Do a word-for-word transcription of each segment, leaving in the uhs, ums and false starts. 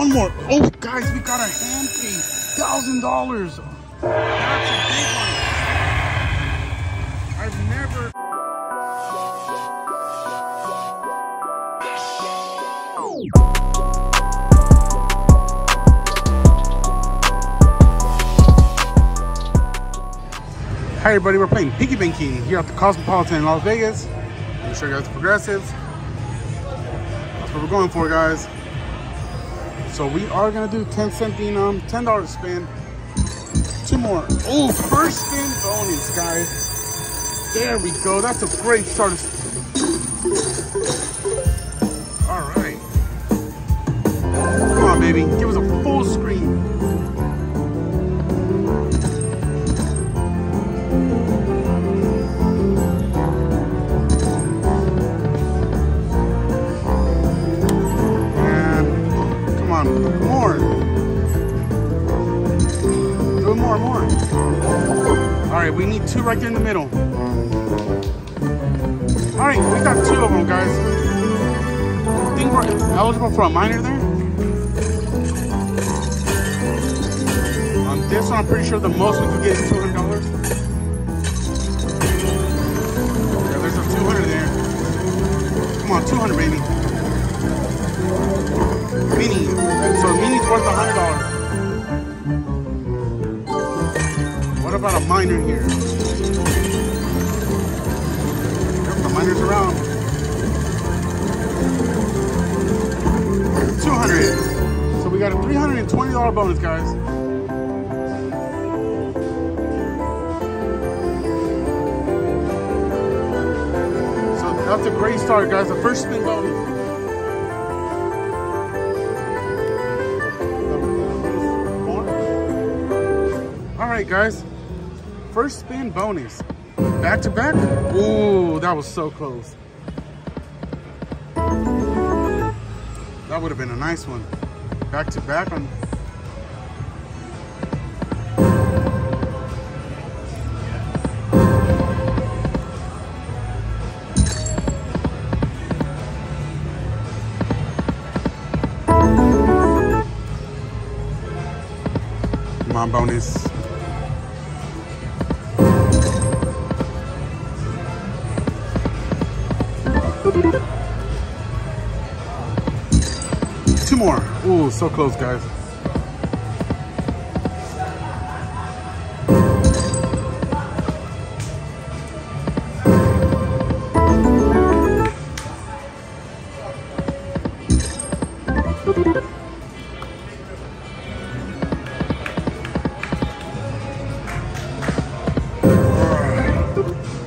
One more. Oh, guys, we got a hand pay. one thousand dollars. That's a big one. I've never... Hi everybody, we're playing Pinky Banking here at the Cosmopolitan in Las Vegas. I'm gonna show you guys the progressives. That's what we're going for, guys. So we are gonna do ten cent denom, ten dollar spin. Two more. Oh, first spin bonus, guys. There we go. That's a great start. All right. Come on, baby. Give us a full screen. More. Do more, more. Alright, we need two right there in the middle. Alright, we got two of them, guys. I think we're eligible for a minor there. On this one, I'm pretty sure the most we could get is two hundred dollars. Yeah, there's a two hundred there. Come on, two hundred, baby. Mini. So mini's worth a hundred dollars. What about a minor here? The minor's around. Two hundred. So we got a three hundred and twenty dollar bonus, guys. So that's a great start, guys. The first spin bonus. Alright guys, first spin bonus. Back to back. Ooh, that was so close. That would have been a nice one. Back to back on. Come on, bonus. Two more. Ooh, so close, guys.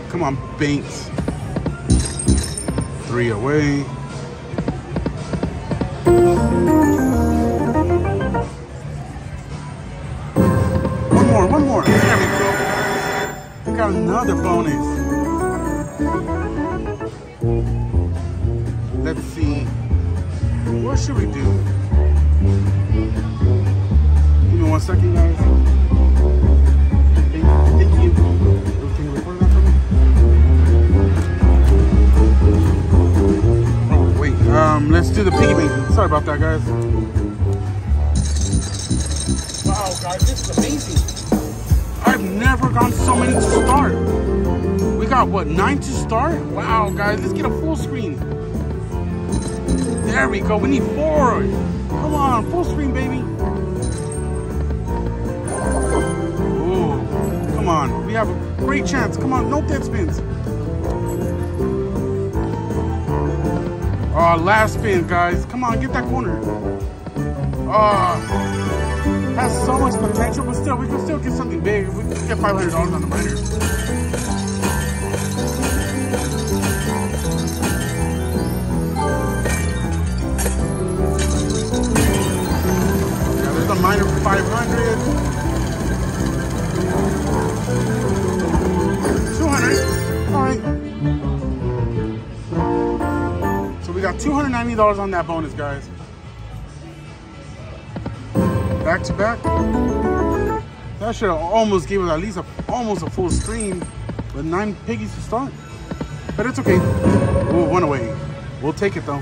Come on, Banks. Three away. One more, one more. There we go. We got another bonus. Let's see. What should we do? Give me one second, guys. Um, let's do the piggy banking. Sorry about that, guys. Wow, guys, this is amazing. I've never gotten so many to start. We got, what, nine to start? Wow, guys, let's get a full screen. There we go. We need four. Come on, full screen, baby. Ooh, come on. We have a great chance. Come on, no dead spins. Oh, last spin, guys. Come on, get that corner. Oh, has so much potential, but still, we can still get something big. We can get five hundred dollars on the minor. Yeah, there's a minor for five hundred. two hundred. All right. Got two hundred ninety dollars on that bonus, guys. Back to back. That should have almost gave us at least a, almost a full screen with nine piggies to start. But it's okay. Ooh, one away. We'll take it though.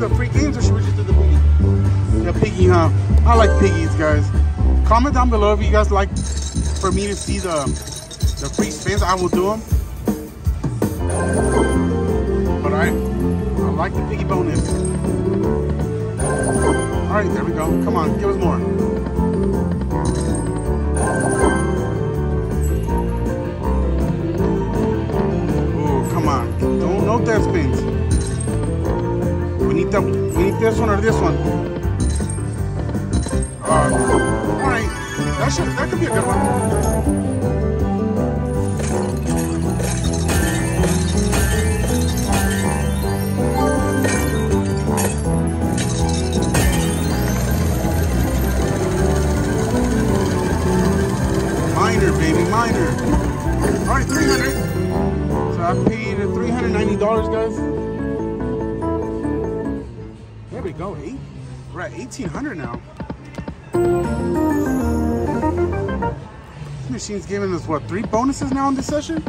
do the free games or should we just do the piggy? The piggy, huh? I like piggies, guys. Comment down below if you guys like for me to see the, the free spins. I will do them. But I, I like the piggy bonus. All right, there we go. Come on, give us more. Oh, come on. Don't know that spins. We need that. We need this one or this one. Uh, all right, that should that could be a good one. Baby minor. All right, three hundred. So I paid three hundred ninety dollars, guys. There we go. Eight. We're at eighteen hundred now. This machine's giving us what, three bonuses now in this session?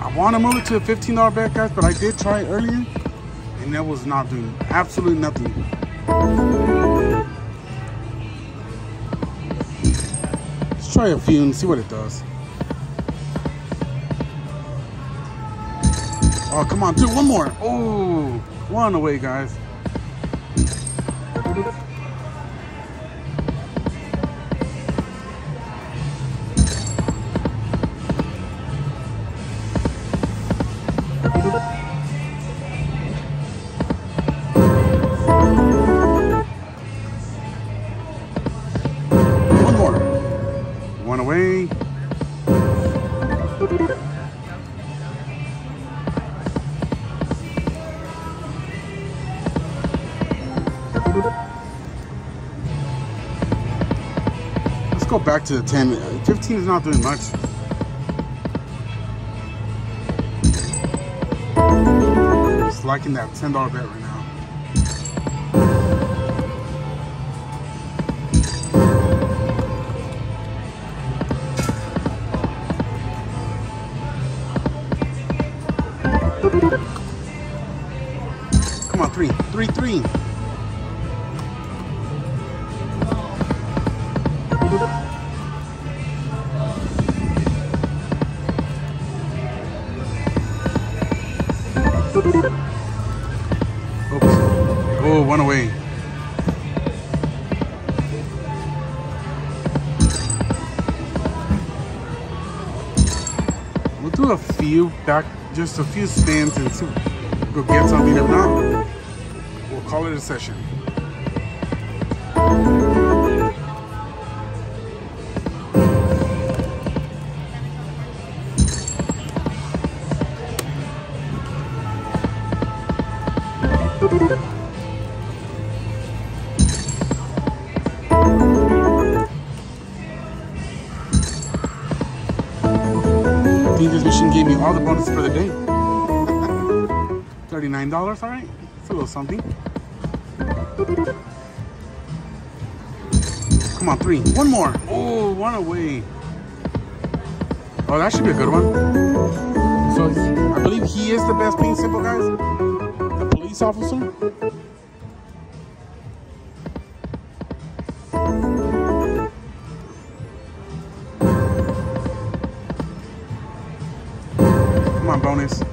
I want to move it to a fifteen dollar bet, guys, but I did try it earlier, and that was not doing absolutely nothing. Try a few and see what it does. Oh, come on, dude, one more. Oh, one away, guys. Go back to the ten. fifteen is not doing much. Just liking that ten dollar bet right now. Come on, three, three, three. One away. We'll do a few back, just a few spins and see if we'll get something. If not, we'll call it a session. This machine gave me all the bonuses for the day. thirty-nine dollars, all right. It's a little something. Come on, three. One more. Oh, one away. Oh, that should be a good one. So I believe he is the best paying simple, guys. The police officer. Bonus. One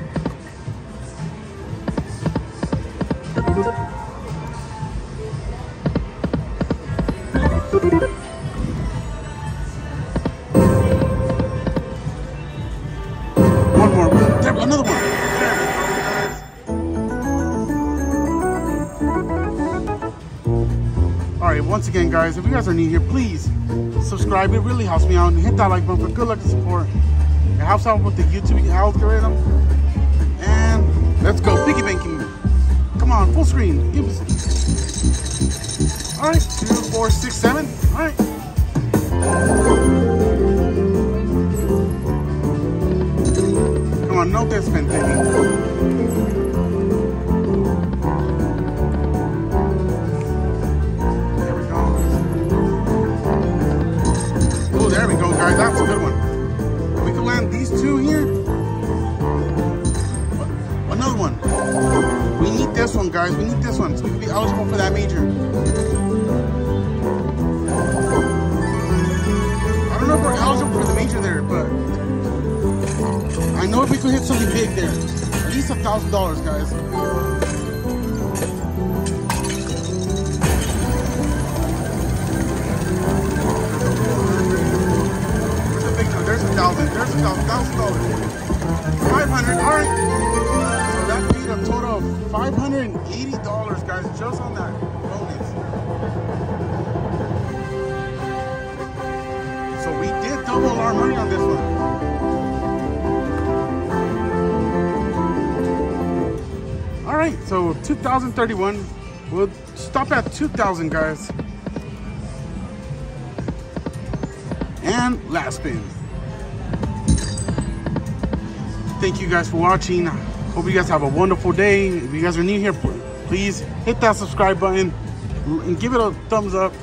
more. There, another one. All right, once again, guys, if you guys are new here, please subscribe. It really helps me out. And hit that like button for good luck and support. It helps out with the YouTube algorithm. And let's go. Pinky banking. Come on, full screen. Give us. All right, two, four, six, seven. All right. Come on, no dead spin, baby. There we go. Oh, there we go, guys. That's a good one. These two here. this one so you can be eligible for that major. I don't know if we're eligible for the major there, but I know if we could hit something big there, at least a thousand dollars, guys. There's a big number. There's a thousand. There's a thousand. Thousand dollars. Five hundred. All right. That paid a total of five hundred eighty dollars, guys, just on that bonus. So we did double our money on this one. All right, so two thousand thirty-one. We'll stop at two thousand, guys. And last spin. Thank you guys for watching. Hope you guys have a wonderful day. If you guys are new here, please hit that subscribe button and give it a thumbs up.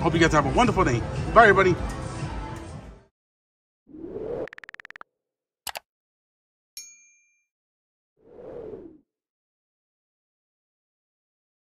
Hope you guys have a wonderful day. Bye, everybody.